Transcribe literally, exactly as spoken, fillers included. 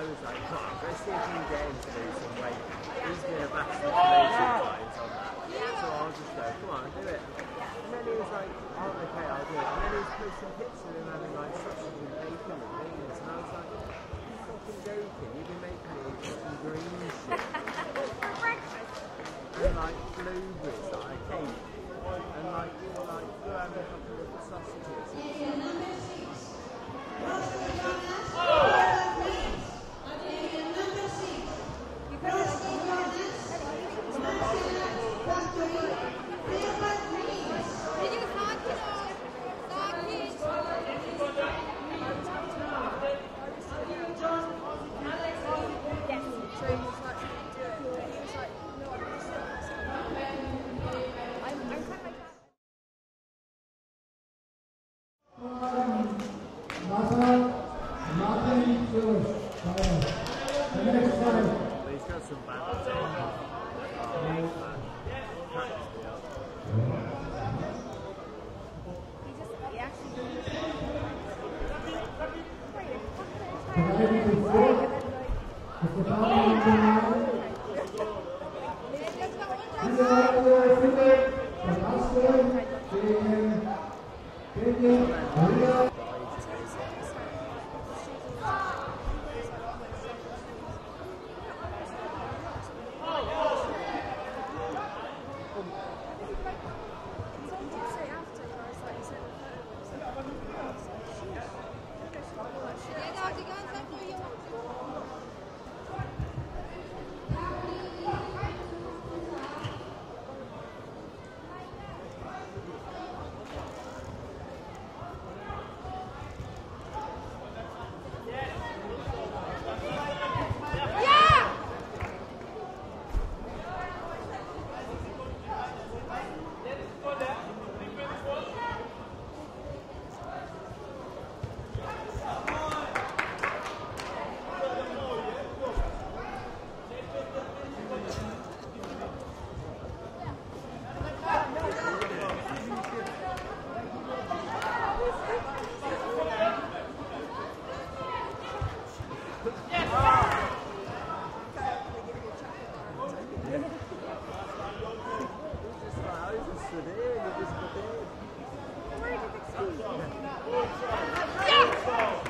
I was like, oh, I'm going to see a few games to lose some weight. He's been a bastard for loads of times on that. So I was just like, come on, do it. And then he was like, oh, okay, I'll do it. And then he was posting pictures and having like sausage and bacon and beans. And I was like, you're fucking joking. You've been making all these fucking green shit. For breakfast. And like blueberries that I ate. And like, you were like, go have a couple of sausages. Where did it go? Yeah.